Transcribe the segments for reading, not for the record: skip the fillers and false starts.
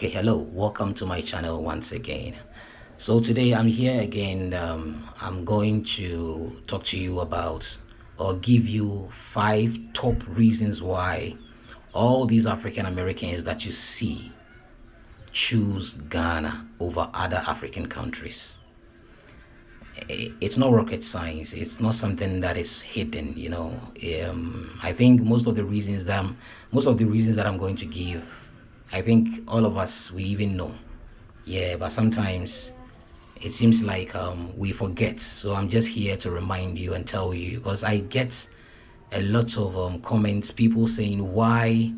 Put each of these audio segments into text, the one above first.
Okay, hello, welcome to my channel once again. So today I'm here again. I'm going to talk to you about or give you 5 top reasons why all these African Americans that you see choose Ghana over other African countries. It's not rocket science. It's not something that is hidden, you know. I think most of the reasons that I'm going to give, I think all of us, we even know. Yeah, but sometimes it seems like we forget. So I'm just here to remind you and tell you, because I get a lot of comments, people saying, why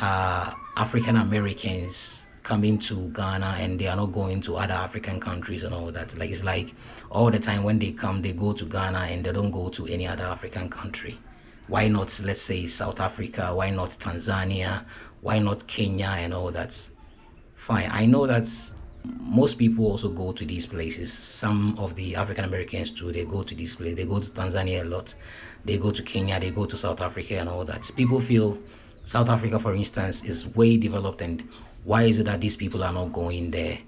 are African Americans coming to Ghana and they are not going to other African countries and all that? Like, it's like all the time when they come, they go to Ghana and they don't go to any other African country. Why not, let's say, South Africa? Why not Tanzania? Why not Kenya and all that? Fine. I know that most people also go to these places. Some of the African Americans too, they go to these places. They go to Tanzania a lot. They go to Kenya. They go to South Africa and all that. People feel South Africa, for instance, is way developed, and why is it that these people are not going there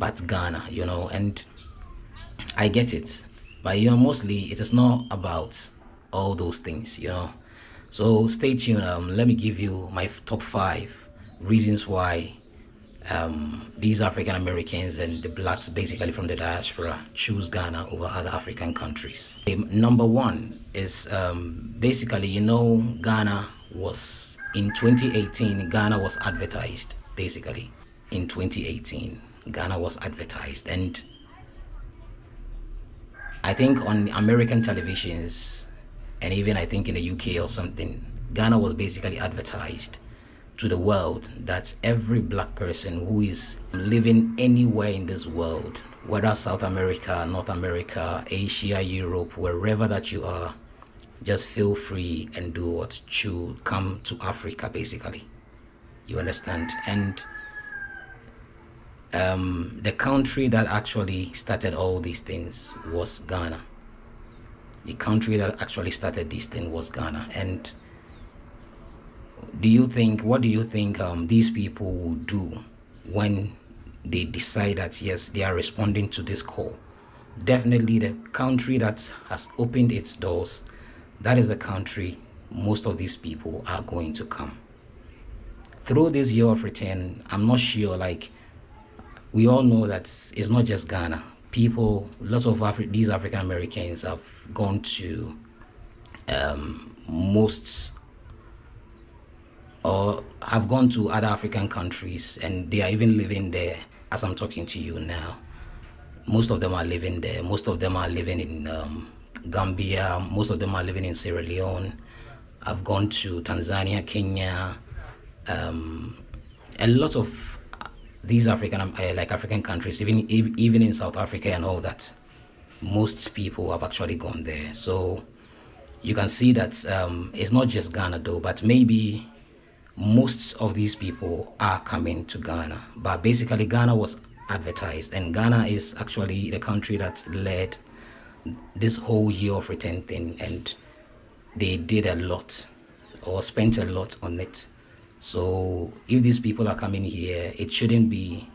but Ghana, you know? And I get it. But, you know, mostly it is not about all those things, you know. So stay tuned. Let me give you my top 5 reasons why these African Americans and the blacks, basically from the diaspora, choose Ghana over other African countries. Number 1 is basically, you know, Ghana was in 2018. Ghana was advertised, basically in 2018. Ghana was advertised, and I think on American televisions, and even I think in the UK or something, Ghana was basically advertised to the world that every black person who is living anywhere in this world, whether South America, North America, Asia, Europe, wherever that you are, just feel free and do what you come to Africa, basically. You understand? And the country that actually started all these things was Ghana. The country that actually started this thing was Ghana. And what do you think these people will do when they decide that, yes, they are responding to this call? Definitely the country that has opened its doors, that is the country most of these people are going to come. Through this year of return, I'm not sure, like, we all know that it's not just Ghana. People, lots of these African Americans have gone to other African countries, and they are even living there as I'm talking to you now. Most of them are living there. Most of them are living in Gambia. Most of them are living in Sierra Leone. I've gone to Tanzania, Kenya, a lot of these African countries, even in South Africa and all that. Most people have actually gone there. So you can see that it's not just Ghana though, but maybe most of these people are coming to Ghana. But basically Ghana was advertised, and Ghana is actually the country that led this whole year of return thing, and they did a lot or spent a lot on it. So if these people are coming here, it shouldn't be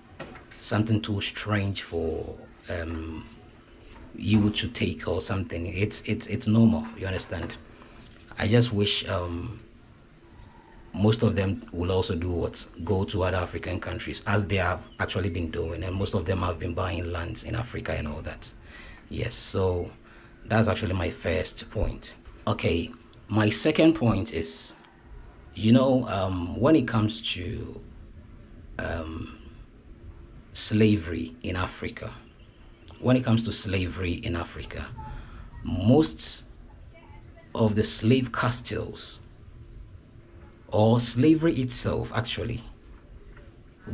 something too strange for you to take or something. It's normal, you understand? I just wish most of them will also do what? Go to other African countries, as they have actually been doing, and most of them have been buying lands in Africa and all that. Yes, so that's actually my first point. Okay, my second point is, you know, when it comes to slavery in Africa, most of the slave castles, or slavery itself actually,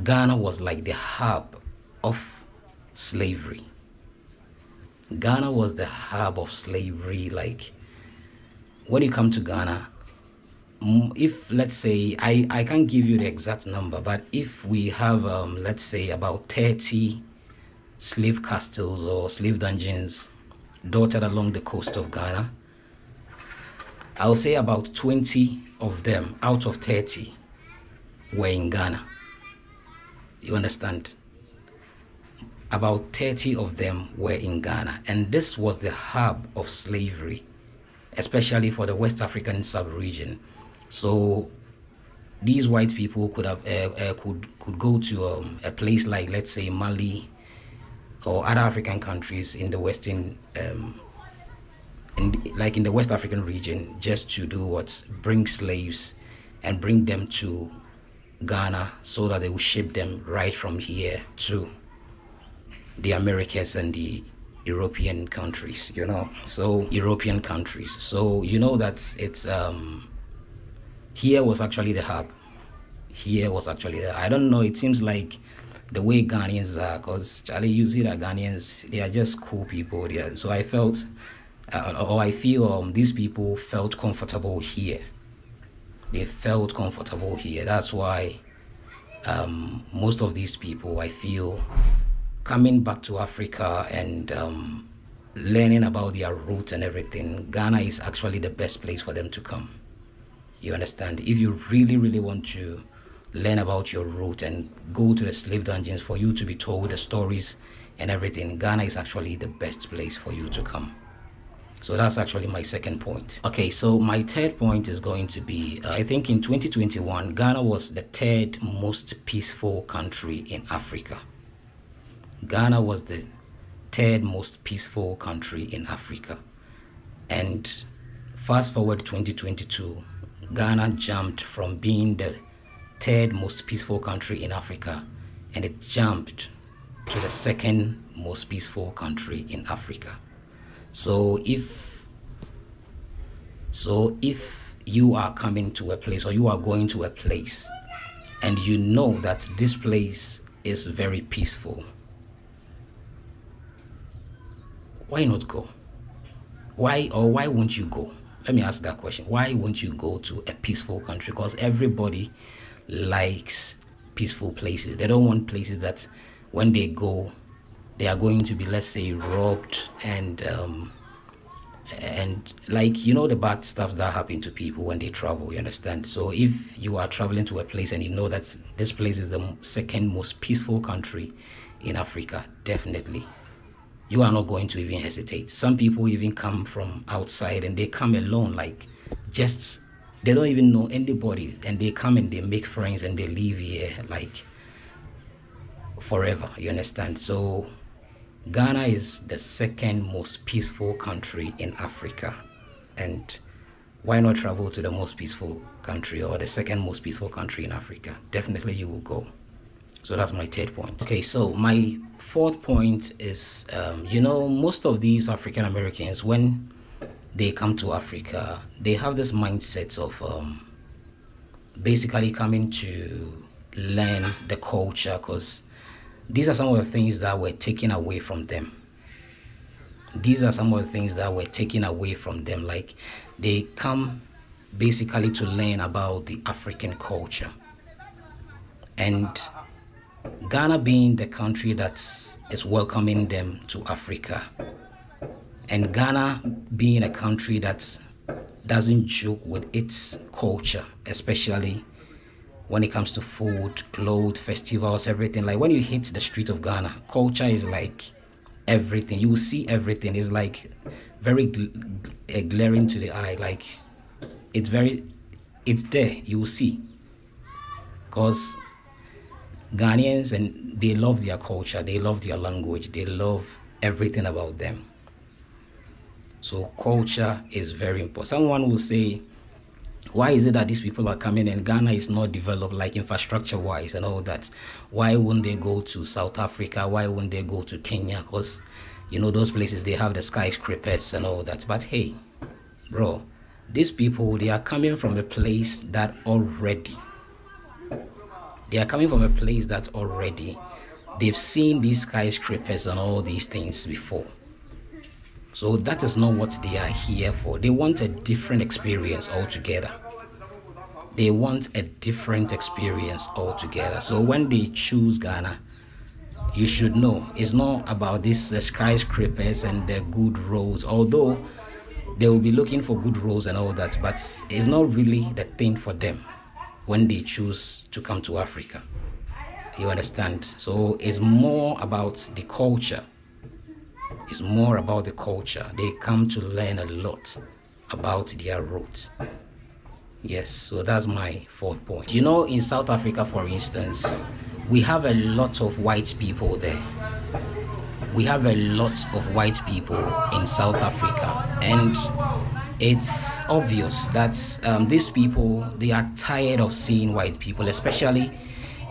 Ghana was like the hub of slavery. Ghana was the hub of slavery. Like, when you come to Ghana, if, let's say, I can't give you the exact number, but if we have, let's say, about 30 slave castles or slave dungeons dotted along the coast of Ghana, I'll say about 20 of them out of 30 were in Ghana. You understand? About 30 of them were in Ghana, and this was the hub of slavery, especially for the West African sub-region. So these white people could have could go to a place like, let's say, Mali or other African countries in the Western, like in the West African region, just to do what? Bring slaves and bring them to Ghana so that they will ship them right from here to the Americas and the European countries, you know. So European countries. So you know that it's here was actually the hub. Here was actually the, I don't know, it seems like the way Ghanaians are, because Charlie, you see that Ghanaians, they are just cool people. Yeah. So I felt, or I feel these people felt comfortable here. They felt comfortable here. That's why most of these people, I feel, coming back to Africa and learning about their roots and everything, Ghana is actually the best place for them to come. You understand? If you really, really want to learn about your root and go to the slave dungeons for you to be told the stories and everything, Ghana is actually the best place for you to come. So that's actually my second point. Okay, so my third point is going to be, I think in 2021, Ghana was the third most peaceful country in Africa. Ghana was the third most peaceful country in Africa. And fast forward 2022, Ghana jumped from being the third most peaceful country in Africa, and it jumped to the second most peaceful country in Africa. So if you are coming to a place, or you are going to a place, and you know that this place is very peaceful, why not go? Why won't you go? Let me ask that question. Why won't you go to a peaceful country? Because everybody likes peaceful places. They don't want places that when they go, they are going to be, let's say, robbed and like, you know, the bad stuff that happen to people when they travel, you understand? So if you are traveling to a place and you know that this place is the second most peaceful country in Africa, definitely you are not going to even hesitate. Some people even come from outside and they come alone, like just, they don't even know anybody, and they come and they make friends and they live here like forever, you understand? So Ghana is the second most peaceful country in Africa. And why not travel to the most peaceful country, or the second most peaceful country in Africa? Definitely you will go. So that's my third point. Okay, so my fourth point is, you know, most of these African Americans, when they come to Africa, they have this mindset of basically coming to learn the culture, because these are some of the things that were taken away from them. These are some of the things that were taken away from them. Like, they come basically to learn about the African culture. And Ghana being the country that is welcoming them to Africa, and Ghana being a country that doesn't joke with its culture, especially when it comes to food, clothes, festivals, everything. Like when you hit the street of Ghana, culture is like everything. You will see everything. It's like very glaring to the eye. Like it's there. You will see, because Ghanaians, and they love their culture, they love their language, they love everything about them. So culture is very important. Someone will say, why is it that these people are coming and Ghana is not developed, like infrastructure wise and all that? Why won't they go to South Africa? Why won't they go to Kenya? Because, you know, those places, they have the skyscrapers and all that. But hey, bro, these people, they are coming from a place that already, they are coming from a place that already they've seen these skyscrapers and all these things before. So that is not what they are here for. They want a different experience altogether. They want a different experience altogether. So when they choose Ghana, you should know it's not about these skyscrapers and the good roads, although they will be looking for good roads and all that, but it's not really the thing for them when they choose to come to Africa. You understand? So it's more about the culture. It's more about the culture. They come to learn a lot about their roots. Yes, so that's my fourth point. You know, in South Africa, for instance, we have a lot of white people there. We have a lot of white people in South Africa, and it's obvious that these people, they are tired of seeing white people, especially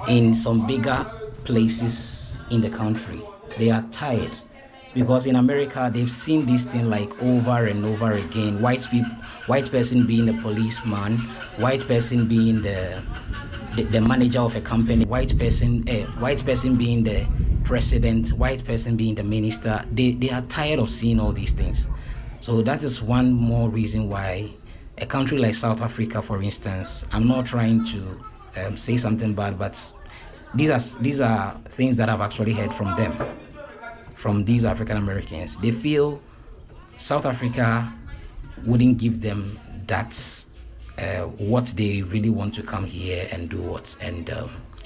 in some bigger places in the country. They are tired, because in America they've seen this thing like over and over again. White person being the policeman, white person being the manager of a company, white person being the president, white person being the minister. They are tired of seeing all these things. So that is one more reason why a country like South Africa, for instance, I'm not trying to say something bad, but these are things that I've actually heard from them, from these African Americans. They feel South Africa wouldn't give them that what they really want to come here and do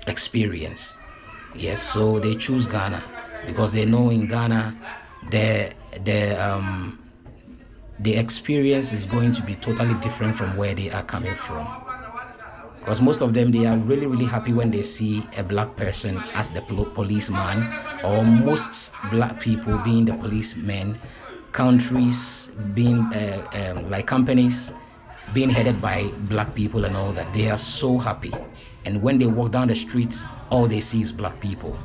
experience. Yes, so they choose Ghana because they know in Ghana the experience is going to be totally different from where they are coming from. Because most of them, they are really, really happy when they see a black person as the policeman, or most black people being the policemen, countries being like companies being headed by black people and all that. They are so happy. And when they walk down the streets, all they see is black people.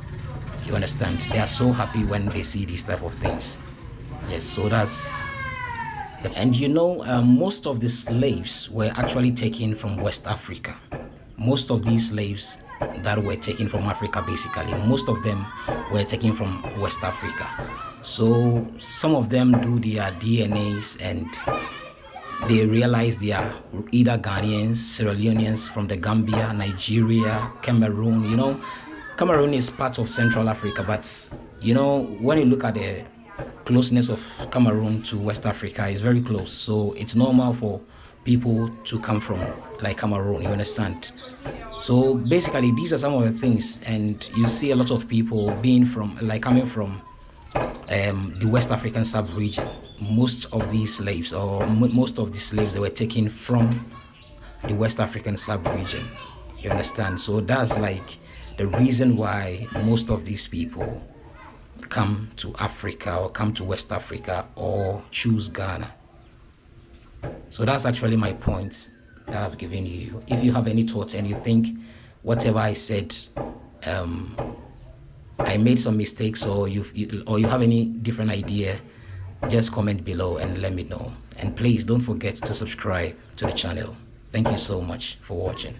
You understand? They are so happy when they see these type of things. Yes, so that's... And you know, most of the slaves were actually taken from West Africa. Most of these slaves that were taken from Africa, basically, most of them were taken from West Africa. So some of them do their DNAs and they realize they are either Ghanaians, Sierra Leoneans, from the Gambia, Nigeria, Cameroon. You know, Cameroon is part of Central Africa, but you know, when you look at the closeness of Cameroon to West Africa, is very close, so it's normal for people to come from like Cameroon, you understand? So basically these are some of the things, and you see a lot of people being from like coming from the West African sub-region. Most of these slaves, or most of the slaves, they were taken from the West African sub-region, you understand? So that's like the reason why most of these people come to Africa, or come to West Africa, or choose Ghana. So that's actually my point that I've given you. If you have any thoughts and you think whatever I said, I made some mistakes, or you have any different idea, just comment below and let me know. And please don't forget to subscribe to the channel. Thank you so much for watching.